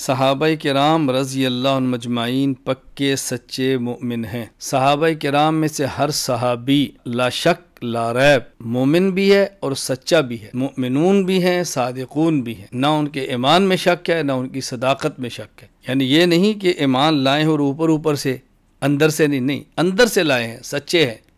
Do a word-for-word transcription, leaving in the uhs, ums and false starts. सहाबाए किराम रज़ी अल्लाह अन्हुम अजमाइन पक्के सच्चे मोमिन हैं। सहाबाए किराम में से हर सहाबी ला शक ला रैब मोमिन भी है और सच्चा भी है, मोमिनून भी हैं, सादिकून भी हैं। ना उनके ईमान में शक है, ना उनकी सदाकत में शक है। यानी ये नहीं कि ईमान लाए और ऊपर ऊपर से, अंदर से नहीं, नहीं अंदर से लाए हैं, सच्चे हैं।